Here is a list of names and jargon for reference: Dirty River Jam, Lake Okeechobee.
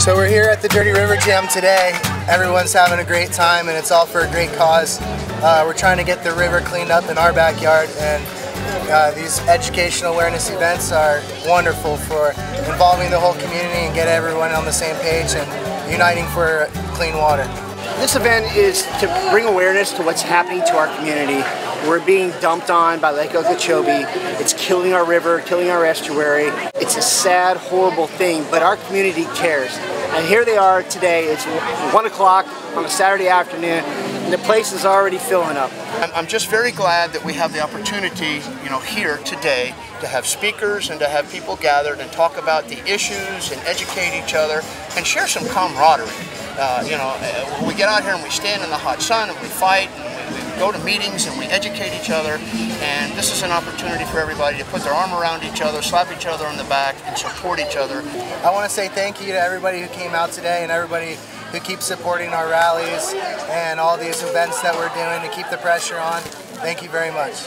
So we're here at the Dirty River Jam today. Everyone's having a great time and it's all for a great cause. We're trying to get the river cleaned up in our backyard, and these educational awareness events are wonderful for involving the whole community and get everyone on the same page and uniting for clean water. This event is to bring awareness to what's happening to our community. We're being dumped on by Lake Okeechobee. It's killing our river, killing our estuary. It's a sad, horrible thing, but our community cares. And here they are today. It's 1 o'clock on a Saturday afternoon, and the place is already filling up. I'm just very glad that we have the opportunity, here today to have speakers and to have people gathered and talk about the issues and educate each other and share some camaraderie. We get out here and we stand in the hot sun and we fight. Go to meetings and we educate each other, and this is an opportunity for everybody to put their arm around each other, slap each other on the back, and support each other. I want to say thank you to everybody who came out today and everybody who keeps supporting our rallies and all these events that we're doing to keep the pressure on. Thank you very much.